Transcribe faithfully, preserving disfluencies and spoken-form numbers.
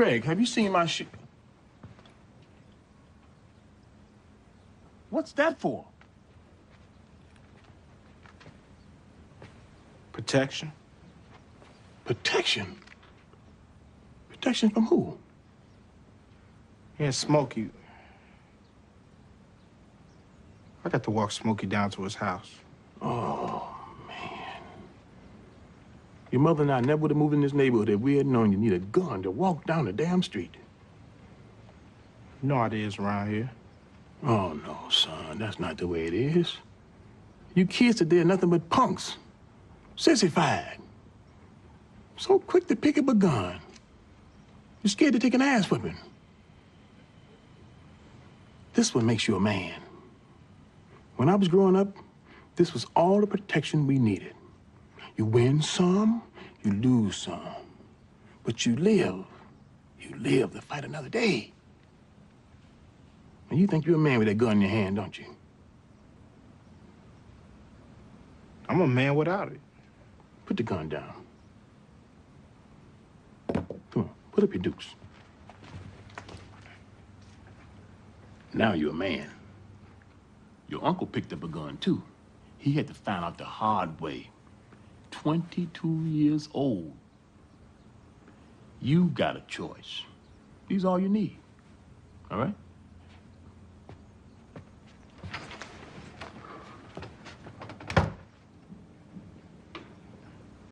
Craig, have you seen my shoe? What's that for? Protection. Protection? Protection from who? Yeah, Smokey. I got to walk Smokey down to his house. Oh, man. Your mother and I never would have moved in this neighborhood if we had known you need a gun to walk down the damn street. You know how it is around here. Oh, no, son. That's not the way it is. You kids today are nothing but punks. Sissified. So quick to pick up a gun. You're scared to take an ass whipping. This one makes you a man. When I was growing up, this was all the protection we needed. You win some, you lose some. But you live. You live to fight another day. And you think you're a man with that gun in your hand, don't you? I'm a man without it. Put the gun down. Come on, put up your dukes. Now you're a man. Your uncle picked up a gun, too. He had to find out the hard way. twenty-two years old. You got a choice. These are all you need, all right?